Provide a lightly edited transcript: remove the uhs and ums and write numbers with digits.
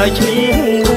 จุ๊บ